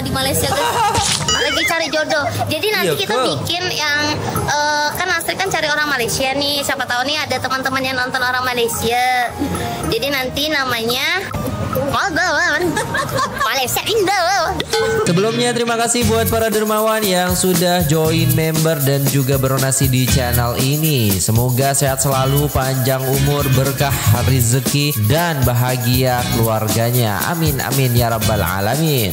sama di Malaysia guys. Lagi cari jodoh. Jadi nanti kita bikin yang kan Asri kan cari orang Malaysia nih. Siapa tahu nih ada teman-teman yang nonton orang Malaysia. Jadi nanti namanya Malaysia Indah. Sebelumnya terima kasih buat para dermawan yang sudah join member dan juga berdonasi di channel ini. Semoga sehat selalu, panjang umur, berkah rezeki dan bahagia keluarganya. Amin amin ya rabbal alamin.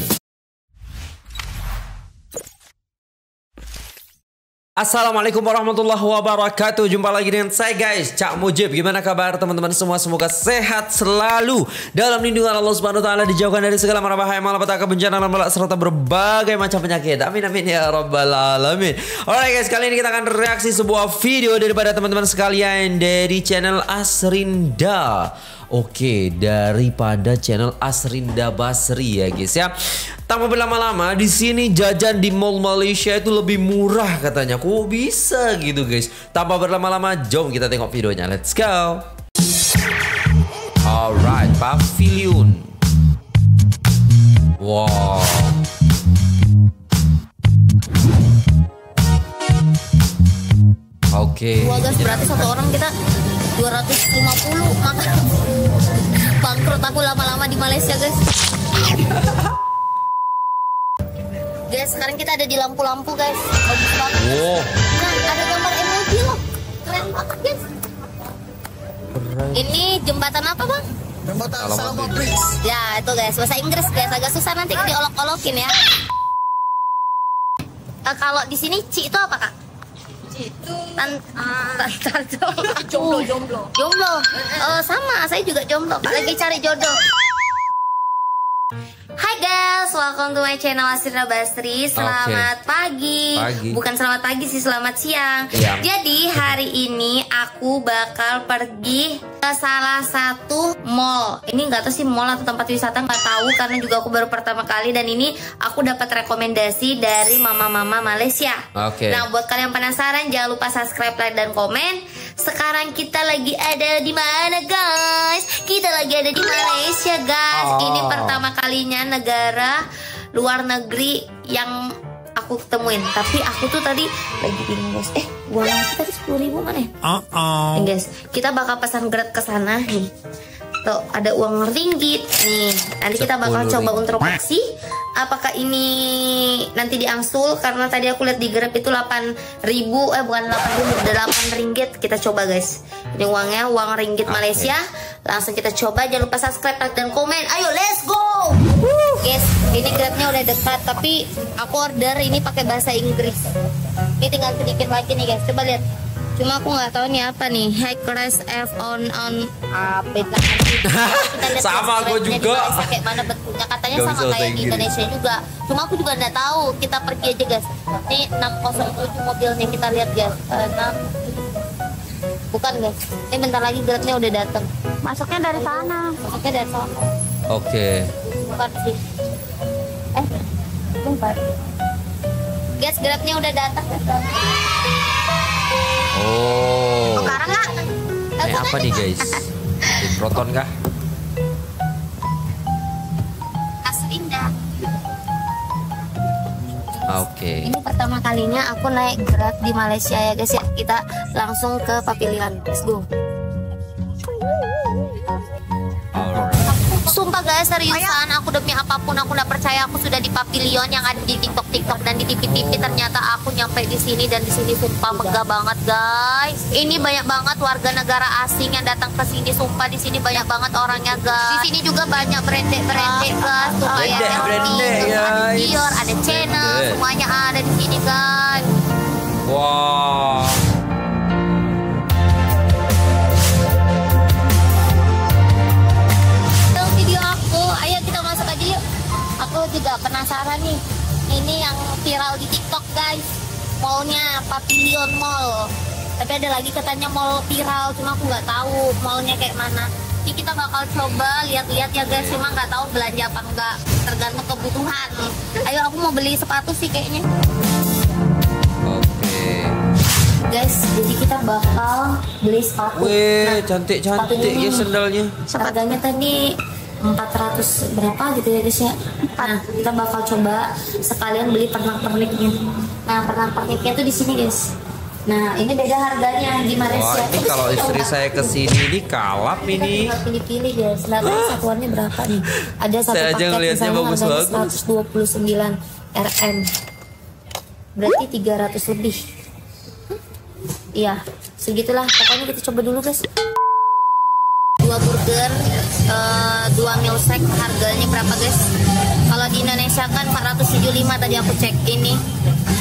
Assalamualaikum warahmatullahi wabarakatuh. Jumpa lagi dengan saya guys, Cak Mujib. Gimana kabar teman-teman semua? Semoga sehat selalu dalam lindungan Allah Subhanahu Wa Taala, dijauhkan dari segala mara bahaya, malapetaka, bencana, malak serta berbagai macam penyakit. Amin amin ya rabbal alamin. Alright guys, kali ini kita akan reaksi sebuah video daripada teman-teman sekalian dari channel Asrinda. Oke, daripada channel Asrinda Basri ya guys ya. Tanpa berlama-lama, di sini jajan di mall Malaysia itu lebih murah katanya. Kok bisa gitu guys? Tanpa berlama-lama, jom kita tengok videonya. Let's go. Alright, Pavilion. Wow. Oke. Wah guys, berarti satu orang kita 250 makan. Bangkrut aku lama-lama di Malaysia guys. Guys, sekarang kita ada di lampu-lampu guys. Bagus banget. Wow. Nah, ada gambar emoji loh. Keren banget guys. Keren. Ini jembatan apa bang? Jembatan Salong Bridge. Ya itu guys, bahasa Inggris guys. Agak susah nanti diolok-olokin ya. Kalau di sini Ci itu apa kak? Itu jomblo. Sama, saya juga jomblo. Lagi cari jodoh. Hai guys, welcome to my channel Asrinda Basri. Selamat pagi. Bukan selamat pagi sih, selamat siang. Yeah. Jadi hari ini aku bakal pergi ke salah satu mall. Ini nggak tahu sih mall atau tempat wisata, nggak tahu karena juga aku baru pertama kali. Dan ini aku dapat rekomendasi dari mama-mama Malaysia. Oke. Nah buat kalian yang penasaran jangan lupa subscribe, like dan komen. Sekarang kita lagi ada di mana guys? Kita lagi ada di Malaysia guys. Ini pertama kalinya negara luar negeri yang aku ketemuin. Tapi aku tuh tadi lagi bingung guys. Uang kita tadi 10.000 mana ya? Guys, kita bakal pesan grab ke sana nih. Tuh ada uang ringgit nih. Nanti kita bakal coba introspeksi apakah ini nanti diangsul karena tadi aku lihat di grab itu 8.000 bukan 8.000, udah 8 ringgit. Kita coba guys. Ini uangnya uang ringgit Malaysia. Langsung kita coba. Jangan lupa subscribe, like dan komen. Ayo let's go. Guys, ini grabnya udah dekat tapi aku order ini pakai bahasa Inggris. Ini tinggal sedikit lagi nih guys. Coba lihat. Cuma aku nggak tahu nih apa nih. High class F on apa itu? Sama aku juga. Pakai mana betulnya? Katanya sama kayak di Indonesia juga. Cuma aku juga nggak tahu. Kita pergi aja guys. Ini 607 mobilnya kita lihat guys. 6. Bukan guys. Ini bentar lagi grabnya udah datang. Masuknya dari sana. Masuknya dari sana. Oke. Bukan sih. Bentar. Guys, grabnya udah datang guys. Oh. Sekarang nggak? Apa nih guys? Di Proton kah? Asrinda. Oke. Ini pertama kalinya aku naik grab di Malaysia ya guys ya. Kita langsung ke Pavilion. Let's go. Sumpah guys, seriusan aku demi apapun aku nggak percaya. Aku sudah di Pavilion yang ada di TikTok dan di TV-TV. Ternyata aku nyampe di sini dan di sini sumpah megah banget guys. Ini banyak banget warga negara asing yang datang ke sini. Sumpah di sini banyak banget orangnya guys. Di sini juga banyak branded guys. Ada Dior, ada Chanel, semuanya ada di sini guys. Wow. Juga penasaran nih, ini yang viral di TikTok guys, mallnya Pavilion Mall. Tapi ada lagi katanya mall viral, cuma aku nggak tahu mallnya kayak mana. Jadi kita bakal coba lihat-lihat ya guys, cuma nggak tahu belanja apa enggak, tergantung kebutuhan. Ayo aku mau beli sepatu sih kayaknya. Guys, jadi kita bakal beli sepatu. Wih, cantik-cantik ya sendalnya. Harganya tadi 400 berapa gitu ya guys ya. Nah, kita bakal coba sekalian beli pernak-perniknya. Nah, pernak-perniknya tuh di sini guys. Nah, ini beda harganya di Malaysia. Oh, ini kalau istri saya ke sini ini kalap ini. Kita pilih-pilih guys. Lihat satuannya berapa nih. Ada satu saya paket misalnya bagus harganya 129 RM. Berarti 300 lebih. Iya, segitulah. Pokoknya kita coba dulu guys. 2 burger, 2 meal sack, harganya berapa guys? Kalau di Indonesia kan 475 tadi aku cek, ini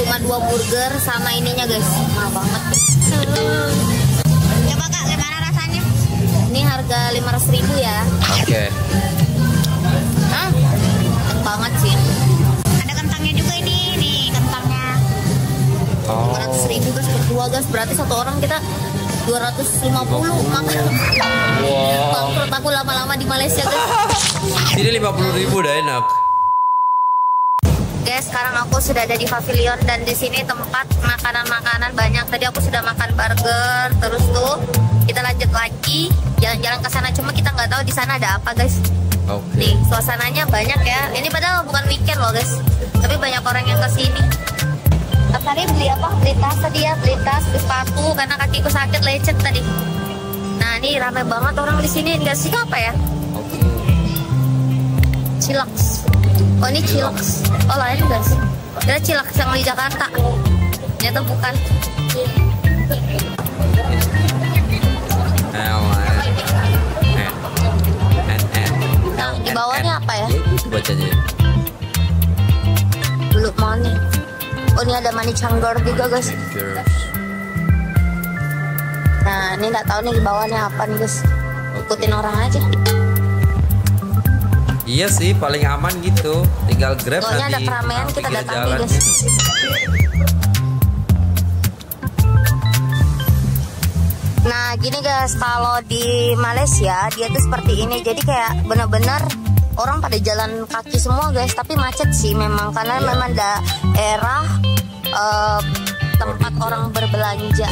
cuma 2 burger sama ininya guys, mahal banget. Coba kak, gimana rasanya? Ini harga 500.000 ya. Oke. Okay. Hah? Enak banget sih. Ada kentangnya juga ini, nih kentangnya. Oh. 500.000 guys, berdua guys, berarti satu orang kita 250 makan. Wow. Bangkrut aku lama-lama di Malaysia guys. Jadi 50.000 udah enak. Guys, sekarang aku sudah ada di Pavilion dan di sini tempat makanan-makanan banyak. Tadi aku sudah makan burger, terus tuh kita lanjut lagi jalan-jalan ke sana. Cuma kita nggak tahu di sana ada apa guys. Okay. Nih suasananya banyak ya. Ini padahal bukan weekend loh guys. Tapi banyak orang yang kesini. Tadi beli apa? Beli tas tadi ya, beli tas, sepatu karena kakiku sakit lecet tadi. Nah ini ramai banget orang di sini, nggak sih apa ya? Cilaks. Oh ini cilaks. Oh lain guys. Ada cilaks yang di Jakarta. Ternyata bukan. Nah di bawahnya apa ya? Bacanya. Belum mau nih. Oh ini ada mani canggor juga guys. Nah ini nggak tahu nih di bawahnya apa nih guys. Ikutin orang aja. Iya sih paling aman gitu. Tinggal grab. Soalnya nanti. Soalnya ada keramaian kita datangi guys. Nah gini guys, kalau di Malaysia dia tuh seperti ini. Jadi kayak bener-bener orang pada jalan kaki semua guys, tapi macet sih memang karena memang daerah tempat orang berbelanja.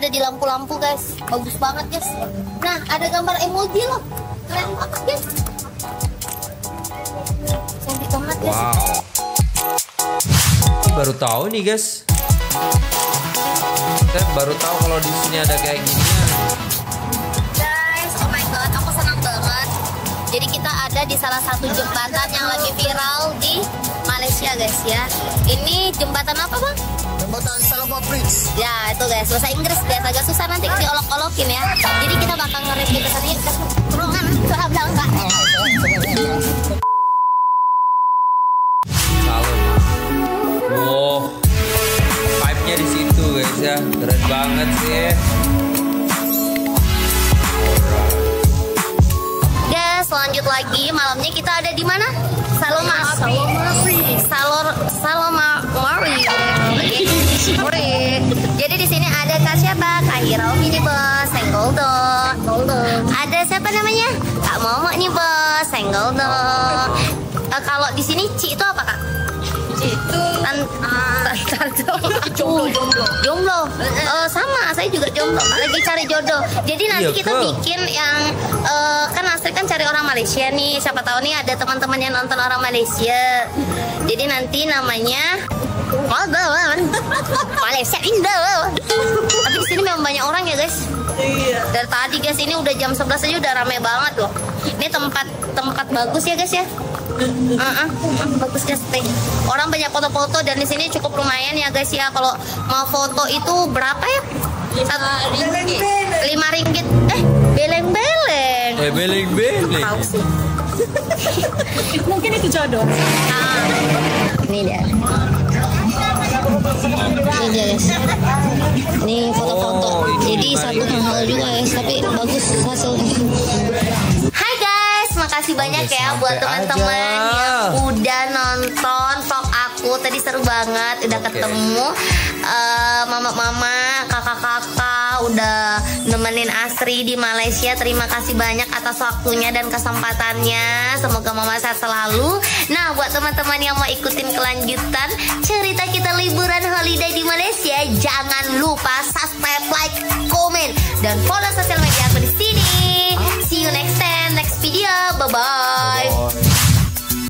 Ada di lampu-lampu guys, bagus banget guys. Nah ada gambar emoji loh, keren banget guys, cantik banget guys. Wow. Baru tahu nih guys, kita baru tahu kalau di sini ada kayak gini guys. Oh my god, aku senang banget. Jadi kita ada di salah satu jembatan yang lagi viral di Malaysia guys ya. Ini jembatan apa bang? Jembatan Salong Bridge. Ya itu guys, bahasa Inggris guys, agak susah nanti diolok-olokin ya. Jadi kita bakal nge-review kesana ya. Kurungan, suara belakang kak. Wow, vibe-nya di situ guys ya, keren banget sih. Guys, lanjut lagi malamnya kita ada di mana? Salong Bridge. Okay. Jadi di sini ada Kak siapa? Kak Hiro ini bos, Senggoldo. Ada siapa namanya? Kak Momo nih bos, Senggoldo. Kalau di sini Ci itu apa kak? Ci itu jomblo. Sama, saya juga jomblo. Lagi cari jodoh. Jadi nanti kita bikin yang kan Astrid kan cari orang Malaysia nih. Siapa tahu nih ada teman-teman yang nonton orang Malaysia. Jadi nanti namanya Malaysia Indah. Tapi di sini memang banyak orang ya guys. Iya. Dari tadi guys ini udah jam 11 aja udah rame banget loh. Ini tempat bagus ya guys ya. Bagus guys. Orang banyak foto-foto dan di sini cukup lumayan ya guys ya. Kalau mau foto itu berapa ya? 5 ringgit. Beleng-beleng. Beleng-beleng. Tahu sih. Mungkin itu jodoh. Nah, ini dia. Ini dia guys. Ini foto-foto. Jadi satu mahal juga guys, tapi bagus hasilnya. Hai guys, makasih banyak ya buat teman-teman yang udah nonton vlog aku. Tadi seru banget, udah ketemu mama-mama, kakak-kakak. udah nemenin Asri di Malaysia. Terima kasih banyak atas waktunya dan kesempatannya. Semoga Mama sehat selalu. Nah, buat teman-teman yang mau ikutin kelanjutan cerita kita liburan holiday di Malaysia, jangan lupa subscribe, like, komen, dan follow sosial media aku di sini. See you next time, next video. Bye-bye.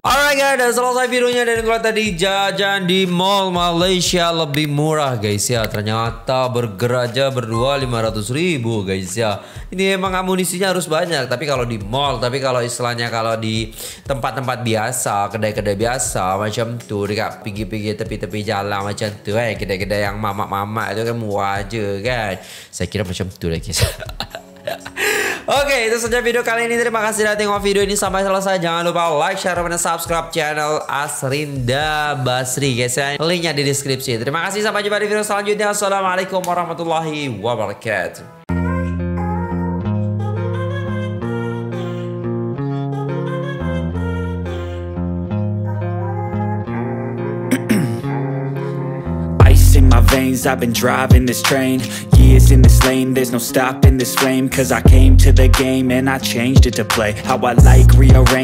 Alright guys, dan selesai videonya. Dan kalau tadi jajan di mall Malaysia lebih murah guys ya. Ternyata burger aja berdua 500.000 guys ya. Ini emang amunisinya harus banyak. Tapi kalau di mall, tapi kalau istilahnya kalau di tempat-tempat biasa, kedai-kedai biasa macam tuh, dekat pergi-pergi tepi-tepi jalan macam tuh, kedai-kedai yang mamak-mamak itu kan murah aja kan. Saya kira macam tuh lah guys. Oke, itu saja video kali ini. Terima kasih sudah tengok video ini sampai selesai. Jangan lupa like, share, dan subscribe channel Asrinda Basri guys ya. Linknya di deskripsi. Terima kasih, sampai jumpa di video selanjutnya. Assalamualaikum warahmatullahi wabarakatuh. I've been driving this train, years in this lane, there's no stopping this flame, cause I came to the game and I changed it to play how I like, rearrange.